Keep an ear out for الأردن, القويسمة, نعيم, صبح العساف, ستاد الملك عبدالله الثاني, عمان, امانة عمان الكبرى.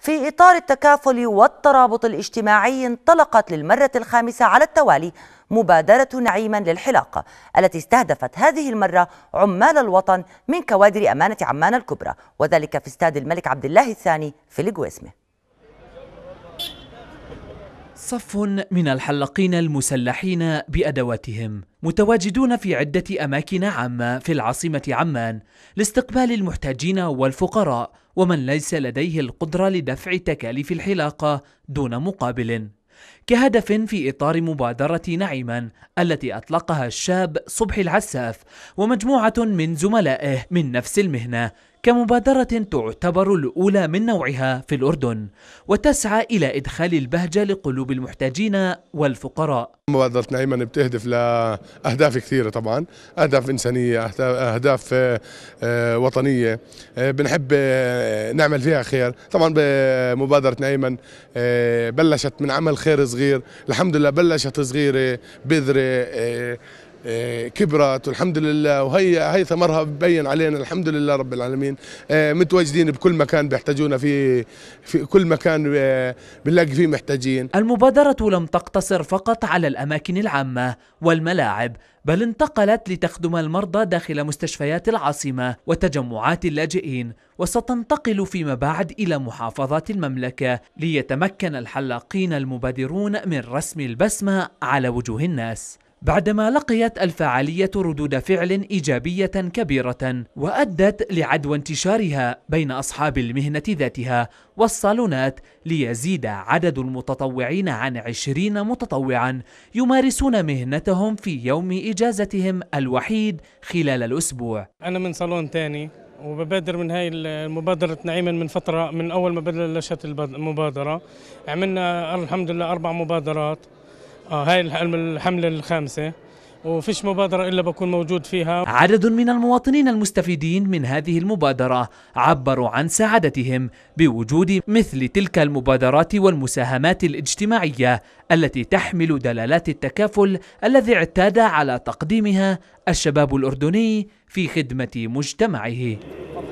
في إطار التكافل والترابط الاجتماعي انطلقت للمرة الخامسة على التوالي مبادرة نعيما للحلاقة التي استهدفت هذه المرة عمال الوطن من كوادر أمانة عمان الكبرى وذلك في استاد الملك عبدالله الثاني في القويسمة. صف من الحلاقين المسلحين بأدواتهم متواجدون في عدة أماكن عامة في العاصمة عمان لاستقبال المحتاجين والفقراء ومن ليس لديه القدرة لدفع تكاليف الحلاقة دون مقابل، كهدف في إطار مبادرة نعيما التي أطلقها الشاب صبح العساف ومجموعة من زملائه من نفس المهنة، كمبادرة تعتبر الأولى من نوعها في الأردن وتسعى إلى إدخال البهجة لقلوب المحتاجين والفقراء. مبادرة نعيما بتهدف لأهداف كثيرة، طبعا أهداف إنسانية، أهداف وطنية بنحب نعمل فيها خير. طبعا بمبادرة نعيما بلشت من عمل خير صغير، الحمد لله بلشت صغيرة بذرة كبرت والحمد لله، وهي ثمرها ببين علينا الحمد لله رب العالمين. متواجدين بكل مكان بيحتاجونا فيه، في كل مكان بنلاقي فيه محتاجين. المبادرة لم تقتصر فقط على الأماكن العامة والملاعب، بل انتقلت لتخدم المرضى داخل مستشفيات العاصمة وتجمعات اللاجئين، وستنتقل فيما بعد إلى محافظات المملكة ليتمكن الحلاقين المبادرون من رسم البسمة على وجوه الناس. بعدما لقيت الفعالية ردود فعل إيجابية كبيرة وأدت لعدوى انتشارها بين أصحاب المهنة ذاتها والصالونات، ليزيد عدد المتطوعين عن 20 متطوعا يمارسون مهنتهم في يوم إجازتهم الوحيد خلال الأسبوع. أنا من صالون ثاني وببادر من هاي المبادرة نعيما من فترة، من أول ما بلشت المبادرة عملنا الحمد لله 4 مبادرات، هاي الحملة الخامسة وفيش مبادرة إلا بكون موجود فيها. عدد من المواطنين المستفيدين من هذه المبادرة عبروا عن سعادتهم بوجود مثل تلك المبادرات والمساهمات الاجتماعية التي تحمل دلالات التكافل الذي اعتاد على تقديمها الشباب الأردني في خدمة مجتمعه.